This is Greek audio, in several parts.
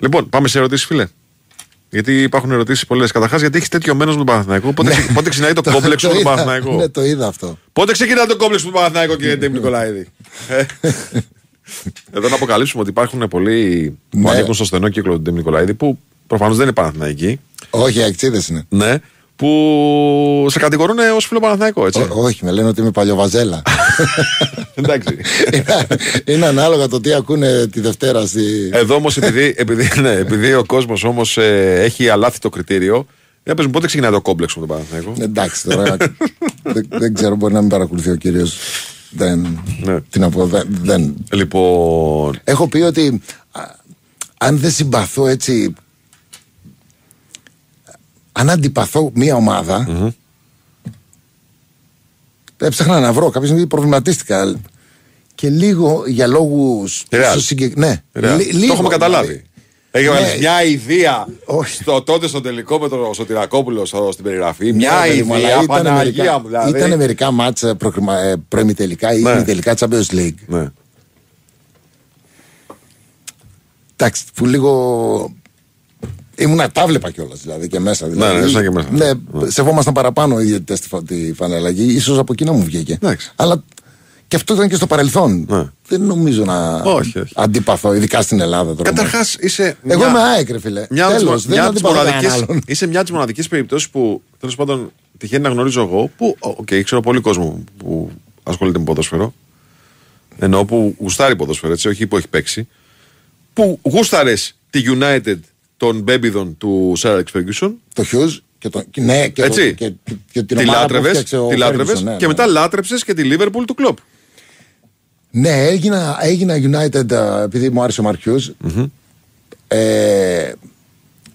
Λοιπόν, πάμε σε ερωτήσεις, φίλε. Γιατί υπάρχουν ερωτήσεις πολλές. Καταρχάς, γιατί έχει τέτοιο μένος με τον Παναθηναϊκό. Πότε ξεκινάει το κόμπλεξ με τον Παναθηναϊκό. Ναι, το είδα αυτό. Πότε ξεκινάει το κόμπλεξ με τον Παναθηναϊκό, κύριε Ντέμη Νικολαΐδη. Εδώ να αποκαλύψουμε ότι υπάρχουν πολλοί που ανήκουν στο στενό κύκλο του Ντέμη Νικολαΐδη που προφανώς δεν είναι Παναθηναϊκοί. Όχι, αεξίδες είναι. Ναι, που σε κατηγορούν ως φιλοπαναθηναϊκό, έτσι. Όχι, με λένε ότι είμαι παλιοβαζέλα. Εντάξει. Είναι ανάλογα το τι ακούνε τη Δευτέρα. Εδώ όμως, επειδή ο κόσμος όμως έχει αλάθητο κριτήριο, για πες μου, πότε ξεκινάει το κόμπλεξ με τον Παναθηναϊκό. Εντάξει, τώρα. Δεν ξέρω, μπορεί να μην παρακολουθεί ο κύριος. Τι να πω, δεν. Λοιπόν. Έχω πει ότι αν δεν συμπαθώ έτσι. Αν αντιπαθώ μία ομάδα, έψαχνα να βρω κάποιες, προβληματίστηκα και λίγο για λόγους ναι. Το έχουμε καταλάβει. Έχει μια ιδέα τότε στο τελικό με τον Σωτηρακόπουλο στην περιγραφή. Μια ιδέα, Παναγία μου δηλαδή. Ήταν μερικά μάτσα προημιτελικά ή ημιτελικά Champions League. Εντάξει, που λίγο... Ήμουνα, τα βλέπα κιόλας δηλαδή και μέσα. Δηλαδή, ναι, και μέσα. Ναι, ναι. Σεβόμασταν παραπάνω οι διαιτητές τη φαναλλαγή, ίσως από εκείνα μου βγήκε. Άξι. Αλλά και αυτό ήταν και στο παρελθόν. Ναι. Δεν νομίζω να αντιπαθώ, ειδικά στην Ελλάδα τώρα. Καταρχάς είσαι. Εγώ είμαι ΑΕΚ, ρε φίλε. Είσαι μια τη μοναδική περιπτώσει που τέλος πάντων τυχαίνει να γνωρίζω εγώ που. Ξέρω πολύ κόσμο που ασχολείται με ποδόσφαιρο. Εννοώ που γουστάρει ποδόσφαιρο, έτσι, όχι που έχει παίξει. Που γούσταρε τη United. Των μπέμπιδων του Σάρεξ Φέργκιουσον. Το Χιουζ και τον. Ναι, και, έτσι, και την ομάδα που έφτιαξε ο Φέργκιουσον. Ναι, και μετά λάτρεψες και τη Λίβερπουλ του Κλόπ. Ναι, έγινα United επειδή μου άρεσε ο Μαρκ Χιουζ.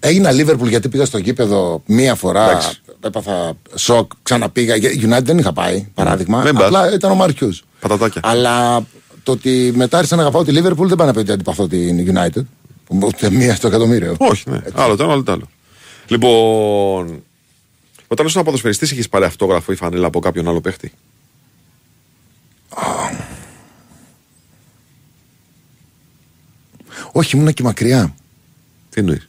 Έγινα Λίβερπουλ γιατί πήγα στο γήπεδο μία φορά. Εντάξει. Έπαθα σοκ, ξαναπήγα. United δεν είχα πάει, παράδειγμα. Απλά ήταν ο Μαρκ Χιουζ. Πατατάκια. Αλλά το ότι μετά άρχισα να αγαπάω τη Λίβερπουλ δεν πάει να πει ότι αντιπαθώ την United. Ούτε μία στο εκατομμύριο. Όχι, ναι. Άλλο το άλλο, άλλο το άλλο. Λοιπόν, όταν ήσουν ποδοσφαιριστής, είχες πάρει αυτόγραφο ή φανέλα από κάποιον άλλο παίχτη. Όχι, ήμουν και μακριά. Τι εννοείς.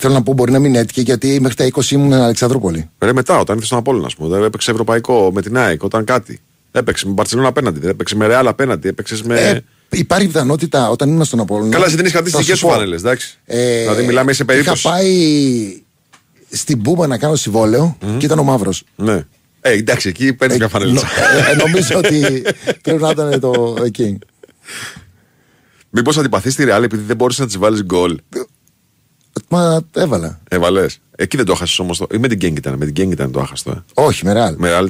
Θέλω να πω, μπορεί να μην έτυχε γιατί μέχρι τα 20 ήμουν στην Αλεξανδρούπολη. Μετά, όταν ήρθε στον Απόλλωνα, έπαιξε ευρωπαϊκό με την ΑΕΚ, όταν κάτι. Έπαιξε με Μπαρσελόνα απέναντι, έπαιξε με Ρεάλ απέναντι, έπαιξε με. Υπάρχει πιθανότητα όταν ήμουν στον Απόλλωνα. Καλά, εσύ δεν είχες κρατήσει δικές σου φάνελες, εντάξει. Δηλαδή, μιλάμε σε περίπτωση. Είχα πάει στην Πούμπα να κάνω συμβόλαιο και ήταν ο Μαύρος. Ναι. Εντάξει, εκεί παίρνει μια φανέλα. Νομίζω ότι πρέπει να ήταν το εκεί. Μήπως αντιπαθείς τη Ρεάλ επειδή δεν μπόρεσες να της βάλεις γκολ. Μα έβαλα. Έβαλες. Εκεί δεν το έχασες όμως. Ή με την Γκένγκ ήταν το έχαστο. Όχι, με Ρεάλ. Με Ρεάλ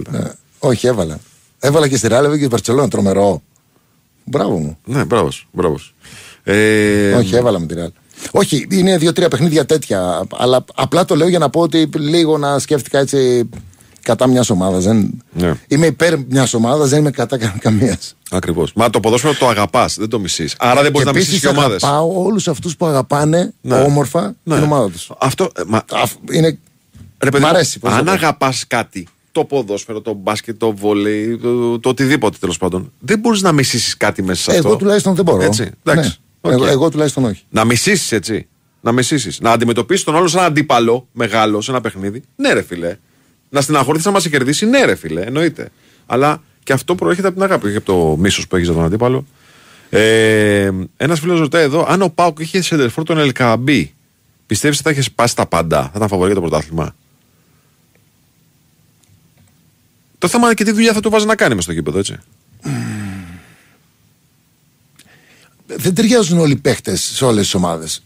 ήταν. Όχι, έβαλα. Έβαλα και στη Ρεάλ και στη Βαρσελόνα, τρομερό. Μπράβο μου. Ναι, μπράβο. Όχι, έβαλα με τη Ρεάλ. Όχι, είναι 2-3 παιχνίδια τέτοια. Αλλά απλά το λέω για να πω ότι λίγο να σκέφτηκα έτσι κατά μια ομάδα. Ναι. Είμαι υπέρ μια ομάδα, δεν είμαι κατά καμία. Ακριβώς. Μα το ποδόσφαιρο το αγαπάς, δεν το μισείς. Άρα δεν μπορείς να μισείς και ομάδες. Αγαπάω όλους αυτούς που αγαπάνε όμορφα την ομάδα τους. Αυτό. Είναι. Μ' αρέσει. Αν αγαπάς κάτι. Το ποδόσφαιρο, το μπάσκετ, το βολέι, το οτιδήποτε τέλος πάντων. Δεν μπορείς να μισήσεις κάτι μέσα σε αυτό. Εγώ τουλάχιστον δεν μπορώ. Έτσι, εντάξει. Ναι. Okay. Εγώ τουλάχιστον όχι. Να μισήσεις, έτσι. Να αντιμετωπίσεις τον άλλο σαν αντίπαλο μεγάλο σε ένα παιχνίδι. Ναι, ρε φιλέ. Να στεναχωρηθείς να μας κερδίσει. Ναι, ρε φιλέ, εννοείται. Αλλά και αυτό προέρχεται από την αγάπη και από το μίσος που έχεις από τον αντίπαλο. Ένας φίλος ρωτάει εδώ, αν ο ΠΑΟΚ είχε σεντερφόρ τον Ελ Κααμπί, πιστεύεις ότι θα είχε πάσει τα πάντα, θα ήταν φαβορί για το πρωτάθλημα. Το θέμα είναι και τι δουλειά θα του βάζει να κάνει μες στο γήπεδο, έτσι. Δεν ταιριάζουν όλοι οι παίχτες σε όλες τις ομάδες.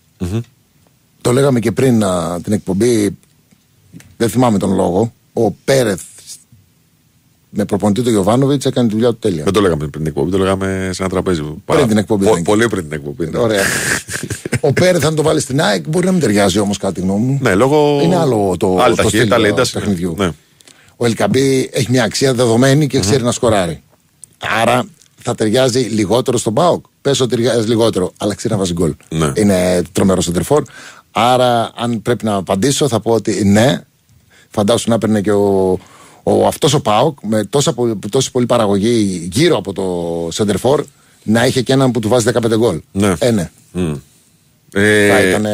Το λέγαμε και πριν την εκπομπή, δεν θυμάμαι τον λόγο. Ο Πέρεθ με προπονητή του Γιοβάνοβιτς έκανε τη δουλειά του τέλεια. Δεν το λέγαμε πριν την εκπομπή, το λέγαμε σε ένα τραπέζι. Πριν την εκπομπή. Πολύ πριν την εκπομπή. Ναι. Ωραία. Ο Πέρεθ, αν το βάλει στην ΑΕΚ, μπορεί να μην ταιριάζει όμως κάτι γνώμη μου. Ναι, λόγω... Είναι άλλο το στυλ του παιχνιδιού. Ναι. Ο Ελ Κααμπί έχει μια αξία δεδομένη και ξέρει να σκοράρει. Άρα θα ταιριάζει λιγότερο στον ΠΑΟΚ. Πες ότι ταιριάζει λιγότερο, αλλά ξέρει να βάζει γκολ. Ναι. Είναι τρομερό σεντερφόρ. Άρα, αν πρέπει να απαντήσω, θα πω ότι ναι. Φαντάσου να έπαιρνε και αυτός ο ΠΑΟΚ με τόση πολλή παραγωγή γύρω από το σεντερφόρ να είχε και έναν που του βάζει 15 γκολ. Ναι. Θα ήταν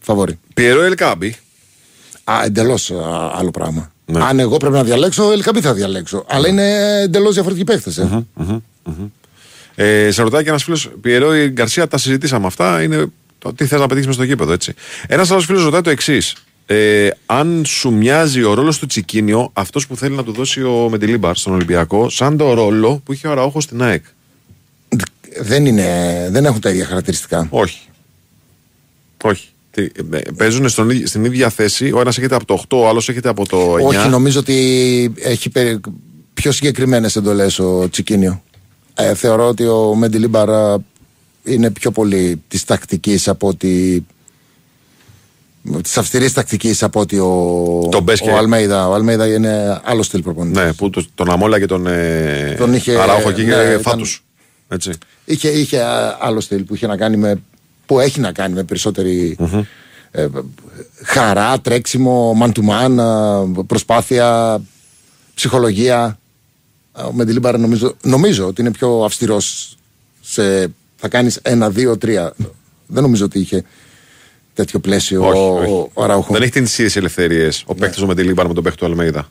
φαβορί. Πιέρο Ελ Κααμπί. Εντελώς άλλο πράγμα. Ναι. Αν εγώ πρέπει να διαλέξω, Ελ Κααμπί θα διαλέξω. Mm. Αλλά είναι εντελώς διαφορετική παίχτες. Σε ρωτάει και ένας φίλος, Πιέρο ή Γκαρσία, τα συζητήσαμε αυτά. Είναι το τι θες να πετύχεις μες στο γήπεδο, έτσι. Ένας άλλος φίλος ρωτάει το εξής. Αν σου μοιάζει ο ρόλος του Τσικίνιο, αυτός που θέλει να του δώσει ο Μεντιλίμπαρ στον Ολυμπιακό, σαν το ρόλο που είχε ο Ραούχο στην ΑΕΚ. Δεν έχουν τα ίδια χαρακτηριστικά. Όχι. Παίζουν στην ίδια θέση. Ο ένας έχετε από το 8, ο άλλος έχετε από το 9. Όχι, νομίζω ότι έχει πιο συγκεκριμένες εντολές ο Τσικίνιο. Θεωρώ ότι ο Μεντιλίμπαρα είναι πιο πολύ της τακτικής από ότι. Της αυστηρής τακτικής από ότι ο Αλμέιδα. Ο Αλμέιδα είναι άλλο στυλ προπονητής. Ναι, που τον αμόλα και τον Αράω και φάτους. Έτσι. Είχε άλλο στυλ που έχει να κάνει με περισσότερη χαρά, τρέξιμο, man to man, προσπάθεια, ψυχολογία. Ο Μεντιλίμπαρα νομίζω ότι είναι πιο αυστηρός σε θα κάνεις 1, 2, 3. Δεν νομίζω ότι είχε τέτοιο πλαίσιο ο Αράουχο. Δεν έχει την ίδιες ελευθερίες ο παίκτης του Μεντιλίμπαρα με τον παίκτη του Αλμέιδα.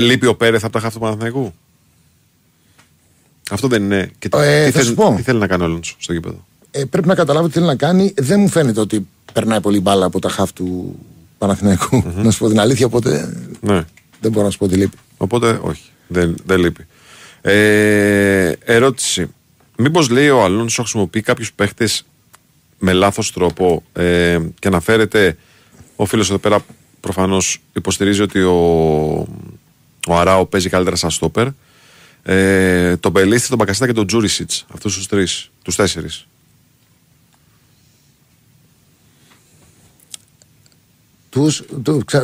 Λείπει ο Πέρεθ από τα χαφ του Παναθηναϊκού. Αυτό δεν είναι. Και τι θέλει να κάνει ο Αλόνσο στο γήπεδο. Πρέπει να καταλάβω τι θέλει να κάνει. Δεν μου φαίνεται ότι περνάει πολύ μπάλα από τα χαφ του Παναθηναϊκού. Να σου πω την αλήθεια, οπότε δεν μπορώ να σου πω ότι λείπει. Οπότε όχι, δεν λείπει. Ερώτηση. Μήπως λέει ο Αλόνσο χρησιμοποιεί κάποιους παίχτες με λάθος τρόπο και αναφέρεται ο φίλος εδώ πέρα, προφανώς υποστηρίζει ότι ο Αράω παίζει καλύτερα σαν στόπερ. Τον Πελίστη, τον Μπακασίτα και τον Τζούρισιτς, αυτούς τους 3, τους 4.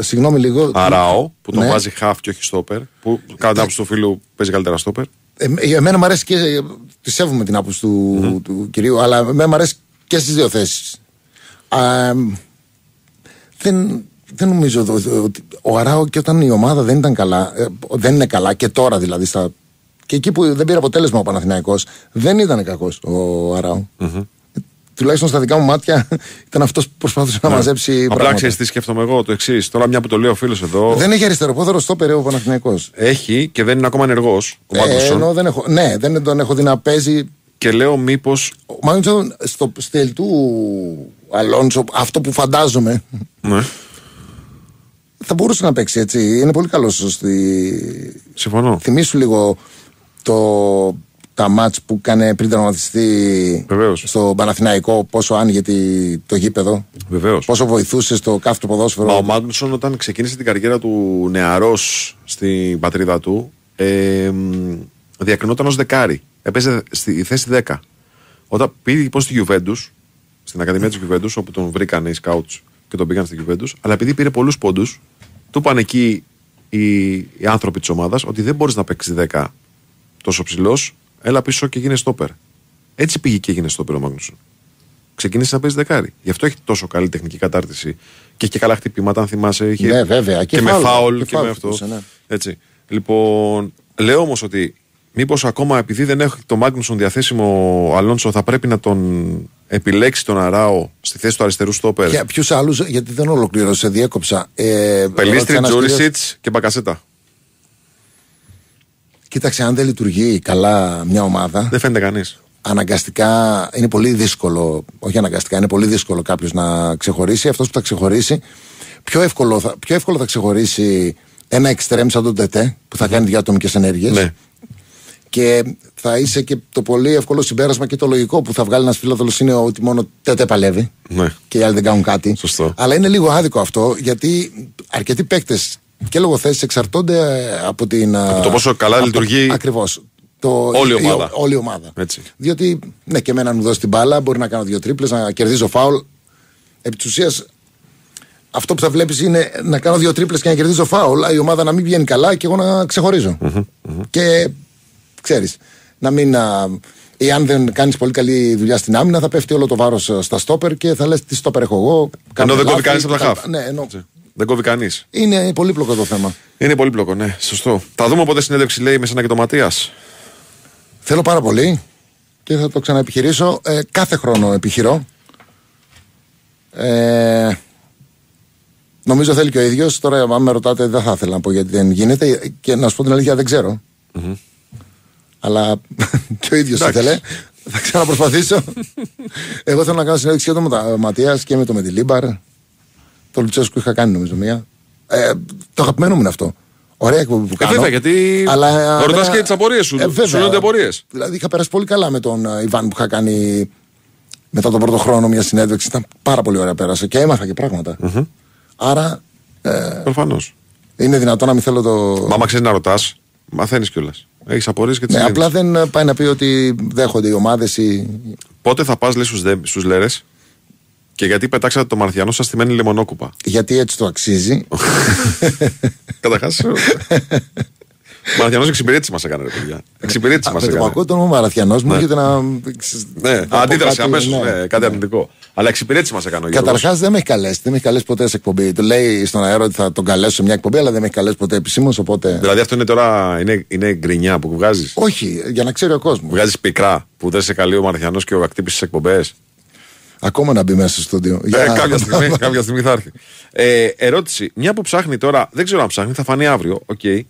Συγγνώμη λίγο. Αράω, που τον βάζει χαφ και όχι στόπερ, που κατά άποψη του φίλου παίζει καλύτερα στόπερ. Εμένα μου αρέσει και τη σέβομαι την άποψη του κυρίου, αλλά εμένα μου αρέσει και στις δύο θέσεις. Δεν νομίζω ότι ο Αράω και όταν η ομάδα δεν ήταν καλά, δεν είναι καλά και τώρα δηλαδή, και εκεί που δεν πήρε αποτέλεσμα ο Παναθηναϊκός, δεν ήταν κακός ο Αράω. Τουλάχιστον στα δικά μου μάτια ήταν αυτός που προσπαθούσε να μαζέψει πράγματα. Απλά ξέρεις τι σκέφτομαι εγώ, το εξής. Τώρα, μια που το λέει ο φίλος εδώ. Δεν έχει αριστεροπόδαρο στόπερ ο Παναθηναϊκός. Έχει και δεν είναι ακόμα ενεργός. Ο Μάγκνουσον. Ναι, δεν τον έχω δει να παίζει. Και λέω μήπως. Ο Μάγκνουσον στο στυλ του Αλόνσο, αυτό που φαντάζομαι. Ναι. Θα μπορούσε να παίξει έτσι. Είναι πολύ καλός. Συμφωνώ. Θυμήσου λίγο τα μάτς που έκανε πριν τραυματιστεί στο Παναθηναϊκό, πόσο άνοιγε το γήπεδο. Βεβαίως. Πόσο βοηθούσε στο κάθε ποδόσφαιρο. Μα ο Μάγκνουσον, όταν ξεκίνησε την καριέρα του νεαρός στην πατρίδα του, διακρινόταν ως δεκάρι. Έπαιζε στη θέση 10. Όταν πήγε λοιπόν στη Γιουβέντους, στην Ακαδημία της Γιουβέντους, όπου τον βρήκαν οι σκάουτς και τον πήγαν στη Γιουβέντους, αλλά επειδή πήρε πολλούς πόντους, του είπαν εκεί οι άνθρωποι της ομάδας ότι δεν μπορείς να παίξεις 10 τόσο ψηλός. Έλα πίσω και γίνε στόπερ. Έτσι πήγε και έγινε στόπερ ο Μάγκνουσον. Ξεκίνησε να παίζει δεκάρι. Γι' αυτό έχει τόσο καλή τεχνική κατάρτιση και έχει και καλά χτυπήματα, αν θυμάσαι. Είχε ναι, βέβαια. Και με φάουλ και με αυτό. Ναι. Έτσι. Λοιπόν, λέω όμως ότι μήπως ακόμα επειδή δεν έχει τον Μάγκνουσον διαθέσιμο ο Αλόνσο, θα πρέπει να τον επιλέξει τον Αράω στη θέση του αριστερού στόπερ. Για ποιου άλλου, γιατί δεν ολοκληρώσε, διέκοψα. Πελίστρι, Τζούρισιτς και Μπακασέτα. Κοίταξε, αν δεν λειτουργεί καλά μια ομάδα. Δεν φαίνεται κανείς. Αναγκαστικά είναι πολύ δύσκολο. Όχι αναγκαστικά, είναι πολύ δύσκολο κάποιος να ξεχωρίσει. Αυτός που θα ξεχωρίσει. Πιο εύκολο θα ξεχωρίσει ένα εξτρέμ σαν τον ΤΕΤΕ, που θα κάνει διατομικές ενέργειες. Ναι. Και θα είσαι και το πολύ εύκολο συμπέρασμα και το λογικό που θα βγάλει ένας φιλόδελος είναι ότι μόνο ΤΕΤΕ παλεύει. Ναι. Και οι άλλοι δεν κάνουν κάτι. Σωστό. Αλλά είναι λίγο άδικο αυτό, γιατί αρκετοί παίκτες και λόγω θέσης εξαρτώνται από την. Από το πόσο καλά λειτουργεί. Ακριβώς. Όλη η ομάδα. Όλη η ομάδα. Έτσι. Διότι, ναι, και εμένα να μου δώσει την μπάλα, μπορεί να κάνω 2 τρίπλες, να κερδίζω φάουλ. Επί της ουσίας, αυτό που θα βλέπεις είναι να κάνω 2 τρίπλες και να κερδίζω φάουλ, η ομάδα να μην βγαίνει καλά και εγώ να ξεχωρίζω. Και ξέρεις, να μην. Εάν δεν κάνεις πολύ καλή δουλειά στην άμυνα, θα πέφτει όλο το βάρος στα στόπερ και θα λες τι στόπερ έχω εγώ. Ενώ δεν κόβει κανείς από τα χαφ. Ναι, ενώ. Δεν κόβει κανείς. Είναι πολύπλοκο το θέμα. Είναι πολύπλοκο, ναι. Σωστό. Θα δούμε πότε συνέντευξη λέει με σένα και τον Ματίας. Θέλω πάρα πολύ και θα το ξαναεπιχειρήσω. Κάθε χρόνο επιχειρώ. Νομίζω θέλει και ο ίδιος. Τώρα, αν με ρωτάτε, δεν θα ήθελα να πω γιατί δεν γίνεται. Και να σου πω την αλήθεια, δεν ξέρω. Mm-hmm. Αλλά και ο ίδιος ήθελε. Θα ξαναπροσπαθήσω. Εγώ θέλω να κάνω συνέντευξη και με τον Ματίας και με τον Μεντιλίμπαρ. Το Λουτσέσκου είχα κάνει, νομίζω, μία. Το αγαπημένο μου είναι αυτό. Ωραία εκπομπή που κάνω. Βέβαια, γιατί. Ρωτάς και τις απορίες σου. Σου λένε απορίες. Δηλαδή, είχα περάσει πολύ καλά με τον Ιβάν που είχα κάνει μετά τον πρώτο χρόνο μια συνέντευξη. Ήταν πάρα πολύ ωραία, πέρασε και έμαθα και πράγματα. Mm-hmm. Άρα. Προφανώς. Είναι δυνατόν να μην θέλω το. Μα ξέρεις να ρωτάς, μαθαίνεις κιόλας. Έχεις απορίες και τις λύνεις. Απλά δεν πάει να πει ότι δέχονται οι ομάδες ή. Πότε θα πας, λες, στους Λέρες. Και γιατί πετάξατε το Μαρθιανό σας στη μένη λεμονόκουπα. Γιατί έτσι το αξίζει. Καταρχάς. Ο Μαραθιανός εξυπηρέτηση μας έκανε, ρε παιδιά. Εξυπηρέτηση μας έκανε. Το ακούω τον Μαραθιανός μου, έρχεται να. Ναι, αντίδραση αμέσως. Κάτι αρνητικό. Αλλά εξυπηρέτηση μας έκανε. Καταρχάς δεν με έχει καλέσει. Δεν με έχει καλέσει ποτέ σε εκπομπή. Του λέει στον αέρα ότι θα τον καλέσω σε μια εκπομπή, αλλά δεν με έχει καλέσει ποτέ επισήμως. Δηλαδή αυτό είναι τώρα. Είναι γκρινιά που βγάζει. Όχι, για να ξέρει ο κόσμος. Βγάζει πικρά που δεν σε καλεί ο Μαραθιανός και ο Ακτύπης στις εκπομπές. Ακόμα να μπει μέσα στο στούντιο. Κάποια στιγμή θα έρθει. Ερώτηση. Μια που ψάχνει τώρα, δεν ξέρω αν ψάχνει, θα φανεί αύριο. Okay.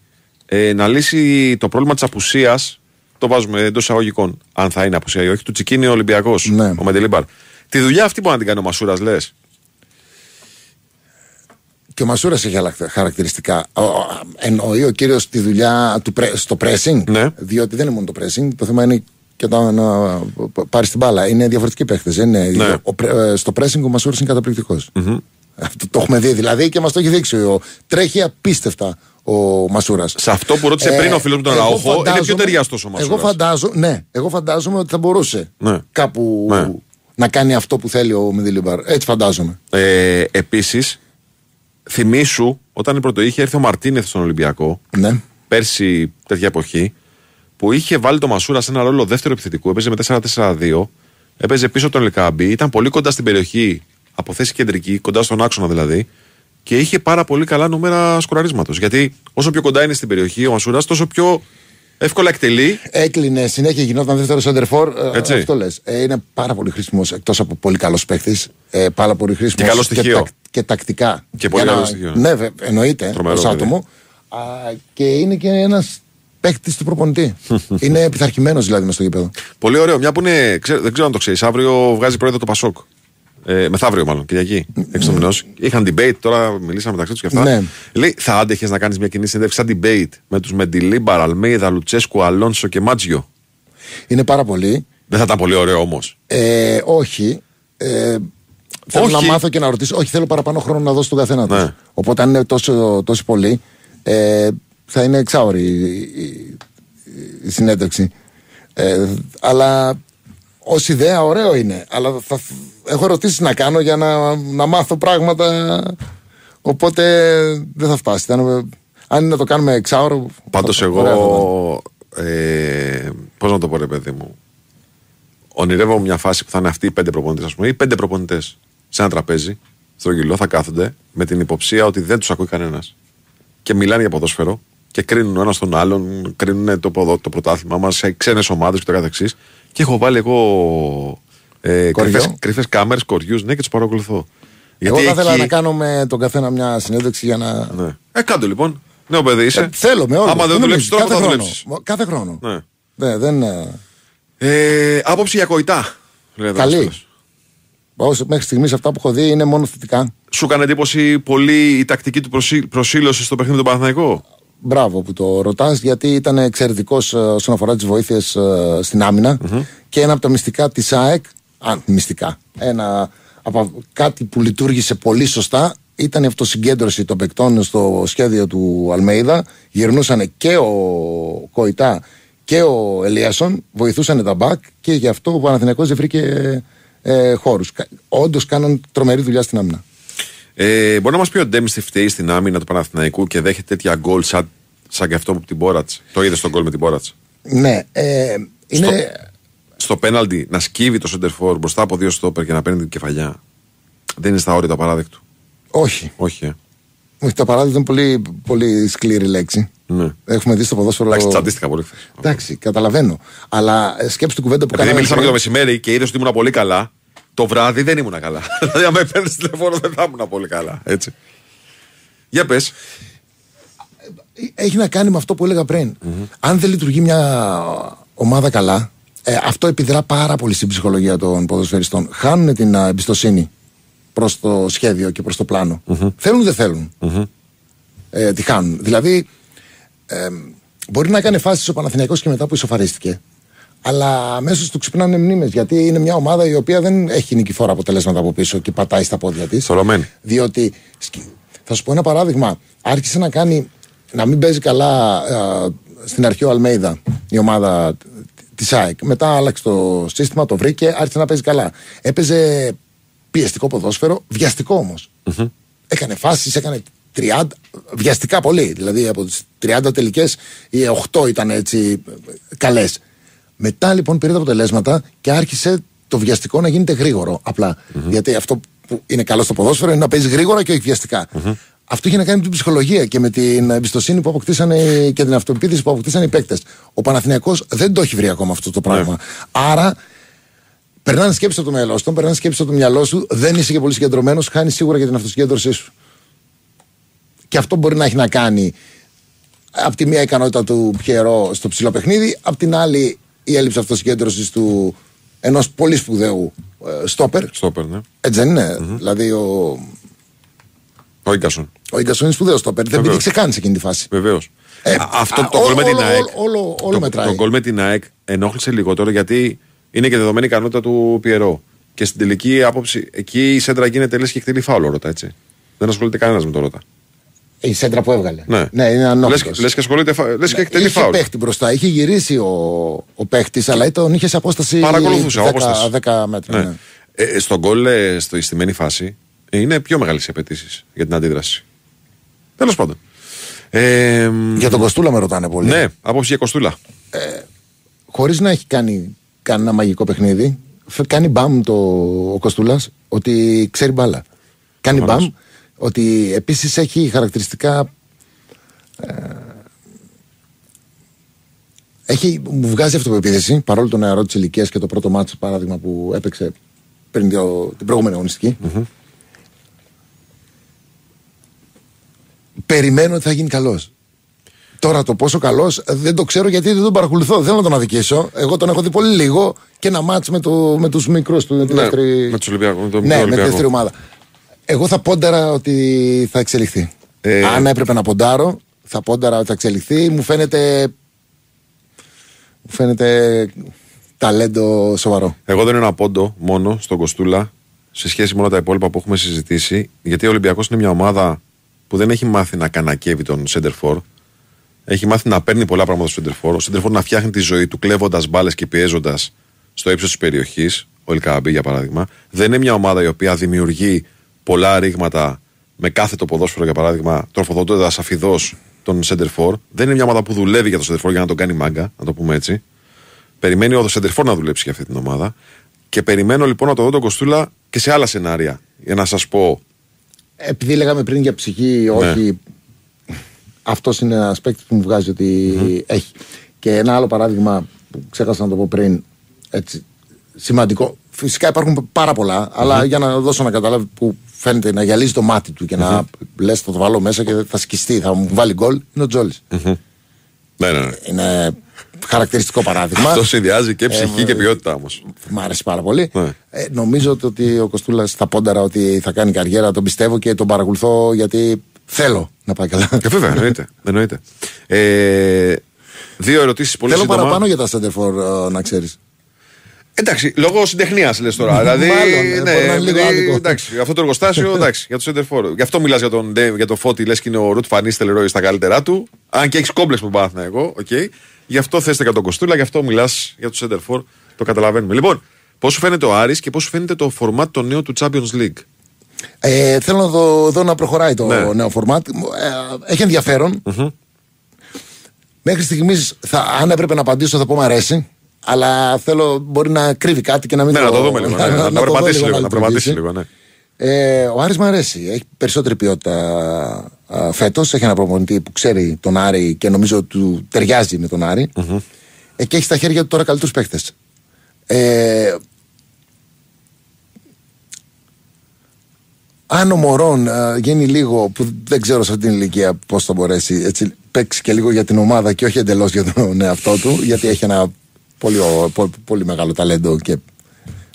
Να λύσει το πρόβλημα της απουσίας. Το βάζουμε εντός εισαγωγικών. Αν θα είναι απουσία ή όχι. Του Τσικίνιο ο Ολυμπιακός. Ναι. Ο Μεντιλίμπαρ. Τη δουλειά αυτή μπορεί να την κάνει ο Μασούρας, λες. Και ο Μασούρας έχει άλλα χαρακτηριστικά. Εννοεί ο κύριος τη δουλειά στο pressing. Ναι. Διότι δεν είναι μόνο το pressing. Το θέμα είναι. Και όταν πάρει την μπάλα. Είναι διαφορετικοί παίχτες. Ναι. Στο pressing ο Μασούρας είναι καταπληκτικός. Mm-hmm. Αυτό το έχουμε δει δηλαδή και μας το έχει δείξει. Τρέχει απίστευτα ο Μασούρας. Σε αυτό που ρώτησε πριν ο φίλος μου τον Ραούχο, είναι πιο ταιριαστός ο Μασούρας. Εγώ φαντάζομαι ότι θα μπορούσε κάπου να κάνει αυτό που θέλει ο Μεντιλίμπαρ. Έτσι φαντάζομαι. Επίσης, θυμήσου όταν πρώτο είχε έρθει ο Μαρτίνεθ στον Ολυμπιακό. Ναι. Πέρσι τέτοια εποχή. Που είχε βάλει το Μασούρα σε ένα ρόλο δεύτερο επιθετικού, έπαιζε με 4-4-2, έπαιζε πίσω τον Ελ Κααμπί, ήταν πολύ κοντά στην περιοχή, από θέση κεντρική, κοντά στον άξονα δηλαδή, και είχε πάρα πολύ καλά νούμερα σκοραρίσματος. Γιατί όσο πιο κοντά είναι στην περιοχή ο Μασούρας, τόσο πιο εύκολα εκτελεί. Έκλεινε συνέχεια, γινόταν δεύτερο σέντερφορ. Αυτό λες. Είναι πάρα πολύ χρήσιμος, εκτός από πολύ καλός παίκτης. Πάρα πολύ χρήσιμος και, καλό στοιχείο. Και τακτικά. Και πολύ καλό στοιχείο. Ναι, εννοείται, ως άτομο. Και είναι και ένας. Παίκτη του προπονητή. Είναι επιθαρχημένος δηλαδή μες στο γήπεδο. Πολύ ωραίο. Μια που είναι. Δεν ξέρω αν το ξέρεις. Αύριο βγάζει πρόεδρο το Πασόκ. Μεθαύριο μάλλον, Κυριακή. Είχαν debate, τώρα μιλήσαμε μεταξύ τους και αυτά. Ναι. Λέει, θα άντεχες να κάνεις μια κοινή συνέντευξη σαν debate με τους Μεντιλίμπαρ, Αλμέιδα, Λουτσέσκου, Αλόνσο και Μάτζιο. Είναι πάρα πολύ. Δεν θα ήταν πολύ ωραίο όμως. Όχι. Θέλω να μάθω και να ρωτήσω. Όχι, θέλω παραπάνω χρόνο να δώσω στον καθένα τους. Ναι. Οπότε αν είναι τόσο πολύ. Θα είναι εξάωρη η συνέντευξη. Αλλά ως ιδέα ωραίο είναι. Αλλά έχω ερωτήσεις να κάνω για να μάθω πράγματα. Οπότε δεν θα φτάσει. Αν είναι να το κάνουμε εξάωρο. Πάντως εγώ. Πώς να το πω, ρε παιδί μου. Ονειρεύομαι μια φάση που θα είναι αυτοί οι πέντε προπονητές, ας πούμε, ή πέντε προπονητές σε ένα τραπέζι, στρογγυλό, θα κάθονται με την υποψία ότι δεν τους ακούει κανένας. Και μιλάνε για ποδόσφαιρο. Και κρίνουν ο ένας τον άλλον, κρίνουν το πρωτάθλημά μας σε ξένες ομάδες και το καθεξής. Και έχω βάλει εγώ κρυφές κάμερες, κοριούς, ναι, και τους παρακολουθώ. Εγώ θα ήθελα να κάνω με τον καθένα μια συνέντευξη για να. Ναι. Κάντο λοιπόν. Ναι, παιδί είσαι. Θέλω με όλους. Άμα δεν δουλέψεις τώρα, θα δουλέψεις. Κάθε χρόνο. Ναι. Δεν. Άποψη για Κοϊτά. Καλή. Μέχρι στιγμής αυτά που έχω δει είναι μόνο θετικά. Σου έκανε εντύπωση πολύ η τακτική του προσήλωση στο παιχνίδι του Παναθηναϊκού. Μπράβο που το ρωτάς, γιατί ήταν εξαιρετικός όσον αφορά τις βοήθειες στην άμυνα. Mm-hmm. Και ένα από τα μυστικά της ΑΕΚ, ένα από κάτι που λειτουργήσε πολύ σωστά, ήταν η αυτοσυγκέντρωση των παικτών στο σχέδιο του Αλμέιδα. Γυρνούσαν και ο Κοϊτά και ο Ελίασον, βοηθούσαν τα μπακ και γι' αυτό ο Παναθηναϊκός δεν βρήκε χώρους. Όντως κάναν τρομερή δουλειά στην άμυνα. Μπορεί να μας πει ο Ντέμης τι φταίει στην άμυνα του Παναθηναϊκού και δέχεται τέτοια γκολ σαν και αυτό με την Πόρατσα. Το είδες τον γκολ με την Πόρατσα. Ναι. Στο πέναλτι να σκύβει το σεντερφόρ μπροστά από δύο στόπερ και να παίρνει την κεφαλιά. Δεν είναι στα όρια το απαράδεκτο. Όχι. Το απαράδεκτο είναι πολύ, πολύ σκληρή λέξη. Ναι. Έχουμε δει στο ποδόσφαιρο. Εντάξει, τσαντίστηκα πολύ χθες. Εντάξει, καταλαβαίνω. Αλλά σκέψου την κουβέντα που κάναμε. Επειδή μιλήσαμε και το μεσημέρι και είδες ότι ήμουν πολύ καλά. Το βράδυ δεν ήμουν καλά. Δηλαδή, αν με παίρνει τηλέφωνο, δεν θα ήμουν πολύ καλά. Έτσι. Για πες. Έχει να κάνει με αυτό που έλεγα πριν. Mm-hmm. Αν δεν λειτουργεί μια ομάδα καλά, αυτό επιδρά πάρα πολύ στην ψυχολογία των ποδοσφαιριστών. Χάνουν την εμπιστοσύνη προς το σχέδιο και προς το πλάνο. Mm-hmm. Θέλουν, δεν θέλουν. Mm-hmm. Τη χάνουν. Δηλαδή, μπορεί να κάνει φάσεις ο Παναθηναϊκός και μετά που ισοφαρίστηκε. Αλλά αμέσως του ξυπνάνε μνήμες. Γιατί είναι μια ομάδα η οποία δεν έχει νικηφόρα αποτελέσματα από πίσω και πατάει στα πόδια της. Θολωμένη. Διότι, θα σου πω ένα παράδειγμα. Άρχισε να κάνει. Να μην παίζει καλά στην αρχή ο Αλμέιδα, η ομάδα της ΑΕΚ. Μετά άλλαξε το σύστημα, το βρήκε, άρχισε να παίζει καλά. Έπαιζε πιεστικό ποδόσφαιρο, βιαστικό όμως. Mm-hmm. Έκανε φάσεις, έκανε 30, βιαστικά πολύ. Δηλαδή από τις 30 τελικές, οι 8 ήταν έτσι καλές. Μετά λοιπόν πήρε τα αποτελέσματα και άρχισε το βιαστικό να γίνεται γρήγορο. Απλά γιατί αυτό που είναι καλό στο ποδόσφαιρο είναι να παίζει γρήγορα και όχι βιαστικά. Mm-hmm. Αυτό είχε να κάνει με την ψυχολογία και με την εμπιστοσύνη που αποκτήσανε και την αυτοεπίθεση που αποκτήσανε οι παίκτες. Ο Παναθηναϊκός δεν το έχει βρει ακόμα αυτό το πράγμα. Yeah. Άρα, περνάνε σκέψεις από το μυαλό σου, περνάνε σκέψεις από το μυαλό σου, δεν είσαι και πολύ συγκεντρωμένος, χάνεις σίγουρα και την αυτοσυγκέντρωσή σου. Και αυτό μπορεί να έχει να κάνει από τη μία ικανότητα του Πιέρο στο ψηλό παιχνίδι, από την άλλη η έλλειψη αυτοσυγκέντρωσης του ενός πολύ σπουδαίου στόπερ. Στόπερ, ναι. Έτσι δεν είναι. Mm-hmm. Δηλαδή, ο Ίνγκασον. Ο Ίνγκασον είναι σπουδαίος στόπερ. Δεν πήγε καν σε εκείνη τη φάση. Βεβαίως. Αυτό το γκολ με την ΑΕΚ. Όλο μετράει. Το γκολ με την ΑΕΚ ενόχλησε λιγότερο γιατί είναι και δεδομένη ικανότητα του Πιερό. Και στην τελική άποψη, εκεί η σέντρα γίνεται λες και εκτελεί φάουλο Ρώτα, έτσι. Δεν ασχολείται κανένας με το Ρώτα. Η σέντρα που έβγαλε. Ναι, ναι, είναι ανόχλητος. Λες και ασχολείται, λες και εκτελεί φάουλο. Είχε παίχτη μπροστά, είχε γυρίσει ο παίχτης, αλλά τον είχε σε απόσταση 10 μέτρα. Στον γκολ στη στημένη φάση. Είναι πιο μεγάλες οι απαιτήσεις για την αντίδραση. Τέλος πάντων. Για τον Κοστούλα με ρωτάνε πολύ. Ναι, απόψη για Κοστούλα. Χωρίς να έχει κάνει κανένα μαγικό παιχνίδι, κάνει μπαμ ο Κοστούλας ότι ξέρει μπάλα. Κάνει μπαμ ότι επίσης έχει χαρακτηριστικά. Μου βγάζει αυτοπεποίθηση παρόλο το νεαρό της ηλικίας και το πρώτο μάτσο παράδειγμα που έπαιξε πριν την προηγούμενη αγωνιστική. Mm-hmm. Περιμένω ότι θα γίνει καλός. Τώρα το πόσο καλός δεν το ξέρω γιατί δεν τον παρακολουθώ. Δεν θέλω να τον αδικήσω. Εγώ τον έχω δει πολύ λίγο και ένα μάτς με τους μικρούς του. Ναι, με τους Ολυμπιακούς. Ναι, με τη δεύτερη ομάδα. Εγώ θα πόνταρα ότι θα εξελιχθεί. Αν έπρεπε να ποντάρω, θα πόνταρα ότι θα εξελιχθεί. Μου φαίνεται ταλέντο σοβαρό. Εγώ δεν είναι ένα πόντο μόνο στον Κοστούλα σε σχέση με όλα τα υπόλοιπα που έχουμε συζητήσει. Γιατί ο Ολυμπιακός είναι μια ομάδα που δεν έχει μάθει να κανακεύει τον Σέντερφορ. Έχει μάθει να παίρνει πολλά πράγματα στο Σέντερφορ. Ο Σέντερφορ να φτιάχνει τη ζωή του κλέβοντας μπάλες και πιέζοντας στο ύψος της περιοχής. Ο Ελ Κααμπί για παράδειγμα. Δεν είναι μια ομάδα η οποία δημιουργεί πολλά ρήγματα με κάθε το ποδόσφαιρο για παράδειγμα, τροφοδοτώντας αφιδώς τον Σέντερφορ. Δεν είναι μια ομάδα που δουλεύει για τον Σέντερφορ για να τον κάνει μάγκα, να το πούμε έτσι. Περιμένει ο Σέντερφορ να δουλέψει για αυτή την ομάδα. Και περιμένω λοιπόν να το δω τον Κοστούλα και σε άλλα σενάρια για να σας πω. Επειδή λέγαμε πριν για ψυχή, όχι. Ναι. Αυτός είναι ένας παίκτης που μου βγάζει ότι έχει. Και ένα άλλο παράδειγμα που ξέχασα να το πω πριν. Έτσι, σημαντικό. Φυσικά υπάρχουν πάρα πολλά, αλλά για να δώσω να καταλάβει που φαίνεται να γυαλίζει το μάτι του και να λες θα το βάλω μέσα και θα σκιστεί, θα μου βάλει γκολ. Είναι ο Τζόλης. Ναι. Είναι χαρακτηριστικό παράδειγμα. Αυτό συνδυάζει και ψυχή και ποιότητα όμως. Μ' άρεσε πάρα πολύ. Ναι. Νομίζω ότι ο Κοστούλας θα πόνταρα ότι θα κάνει καριέρα. Τον πιστεύω και τον παρακολουθώ γιατί θέλω να πάει καλά. Και βέβαια, εννοείται. Δύο ερωτήσεις πολύ σύντομα. Θέλω παραπάνω για τα Σέντερφορ να ξέρεις. Εντάξει, λόγω συντεχνίας λες τώρα. Δηλαδή, εντάξει, αυτό το εργοστάσιο εντάξει, για το Σέντερφορ. Γι' αυτό μιλάς για τον Φώτη, λες και είναι ο Ρουτ Φανίς Τελερόι στα καλύτερά του. Αν και έχεις κόμπλεξ που πάθνα εγώ, οκ. Γι' αυτό θέστε κατά τον Κοστούλα, γι' αυτό μιλάς για το Center 4, το καταλαβαίνουμε. Λοιπόν, πώς σου φαίνεται ο Άρης και πώς σου φαίνεται το φορμάτ το νέο του Champions League? Θέλω να δω να προχωράει το νέο φορμάτ. Έχει ενδιαφέρον. Μέχρι στιγμής, αν έπρεπε να απαντήσω, θα πω μ' αρέσει. Αλλά θέλω, μπορεί να κρύβει κάτι και να μην. Ναι, να το δούμε λίγο. Να περπατήσει λίγο, ναι. Ο Άρης μου αρέσει. Έχει περισσότερη ποιότητα φέτος. Έχει ένα προπονητή που ξέρει τον Άρη και νομίζω του ταιριάζει με τον Άρη. Και έχει στα χέρια του τώρα καλύτερους παίκτες. αν ο Μωρόν γίνει λίγο, που δεν ξέρω σε αυτήν την ηλικία πώς θα μπορέσει, έτσι, παίξει και λίγο για την ομάδα και όχι εντελώς για τον εαυτό του, γιατί έχει ένα πολύ μεγάλο ταλέντο και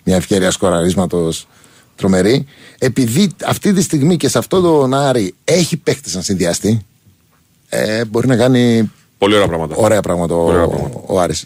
μια ευκαιρία σκοραρίσματος τρομερή. Επειδή αυτή τη στιγμή και σε αυτό τον Άρη έχει παίχτες να συνδυαστεί, μπορεί να κάνει πολύ ωραία πράγματα ο Άρης.